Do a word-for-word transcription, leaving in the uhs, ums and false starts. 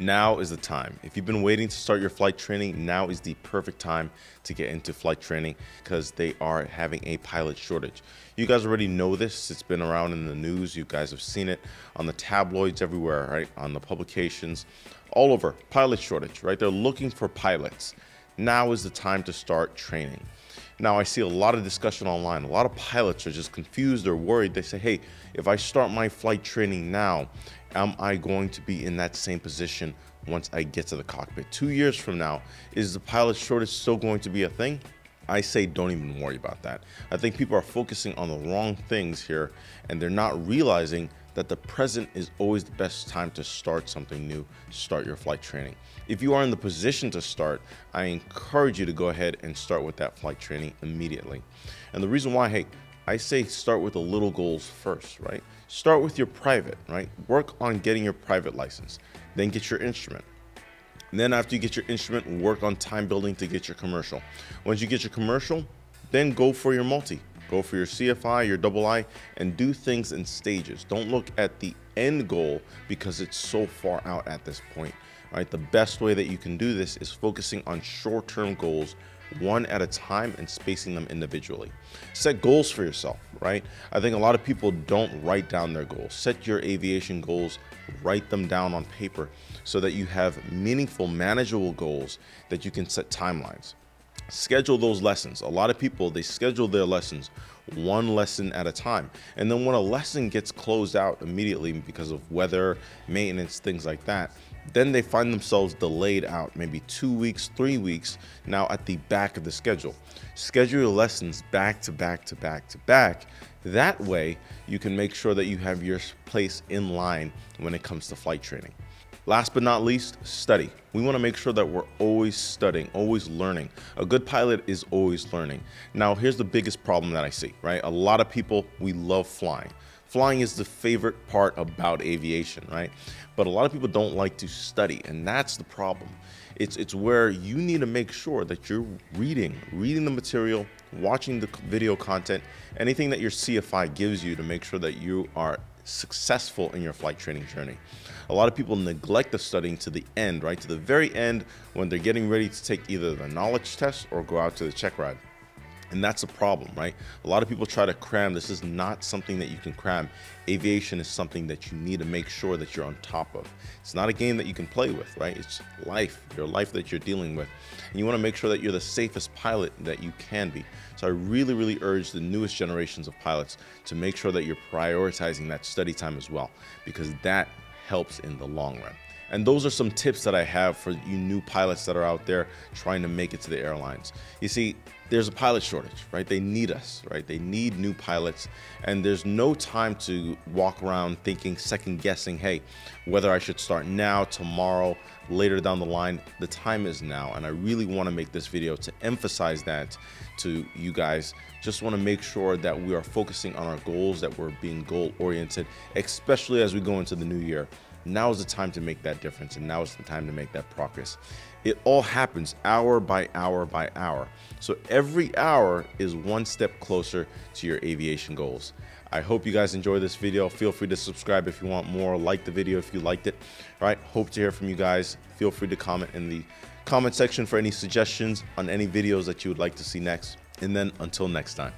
Now is the time. If you've been waiting to start your flight training, now is the perfect time to get into flight training because they are having a pilot shortage. You guys already know this. It's been around in the news. You guys have seen it on the tabloids everywhere, right? On the publications, all over. Pilot shortage, right? They're looking for pilots. Now is the time to start training. Now, I see a lot of discussion online. A lot of pilots are just confused or worried. They say, hey, if I start my flight training now, am I going to be in that same position once I get to the cockpit? Two years from now, is the pilot shortage still going to be a thing? I say don't even worry about that. I think people are focusing on the wrong things here, and they're not realizing that the present is always the best time to start something new, start your flight training. If you are in the position to start, I encourage you to go ahead and start with that flight training immediately. And the reason why, hey, I say start with the little goals first, right? Start with your private, right? Work on getting your private license, then get your instrument. And then after you get your instrument, work on time building to get your commercial. Once you get your commercial, then go for your multi, go for your C F I, your double I, and do things in stages. Don't look at the end goal because it's so far out at this point, right? The best way that you can do this is focusing on short-term goals one at a time and spacing them individually. Set goals for yourself, right? I think a lot of people don't write down their goals. Set your aviation goals, write them down on paper so that you have meaningful, manageable goals that you can set timelines. Schedule those lessons. A lot of people, they schedule their lessons one lesson at a time. And then when a lesson gets closed out immediately because of weather, maintenance, things like that, then they find themselves delayed out maybe two weeks, three weeks now at the back of the schedule. Schedule your lessons back to back to back to back. That way you can make sure that you have your place in line when it comes to flight training. Last but not least, study. We want to make sure that we're always studying, always learning. A good pilot is always learning. Now, here's the biggest problem that I see, right? A lot of people, we love flying. Flying is the favorite part about aviation, right? But a lot of people don't like to study, and that's the problem. It's, it's where you need to make sure that you're reading, reading the material, watching the video content, anything that your C F I gives you to make sure that you are successful in your flight training journey. A lot of people neglect the studying to the end, right? To the very end when they're getting ready to take either the knowledge test or go out to the check ride. And that's a problem, right? A lot of people try to cram. This is not something that you can cram. Aviation is something that you need to make sure that you're on top of. It's not a game that you can play with, right? It's life, your life that you're dealing with. And you want to make sure that you're the safest pilot that you can be. So I really, really urge the newest generations of pilots to make sure that you're prioritizing that study time as well, because that helps in the long run. And those are some tips that I have for you new pilots that are out there trying to make it to the airlines. You see, there's a pilot shortage, right? They need us, right? They need new pilots. And there's no time to walk around thinking, second guessing, hey, whether I should start now, tomorrow, later down the line. The time is now. And I really want to make this video to emphasize that to you guys. Just want to make sure that we are focusing on our goals, that we're being goal oriented, especially as we go into the new year. Now is the time to make that difference, and now is the time to make that progress. It all happens hour by hour by hour. So every hour is one step closer to your aviation goals. I hope you guys enjoy this video. Feel free to subscribe if you want more. Like the video if you liked it. All right, hope to hear from you guys. Feel free to comment in the comment section for any suggestions on any videos that you would like to see next. And then until next time.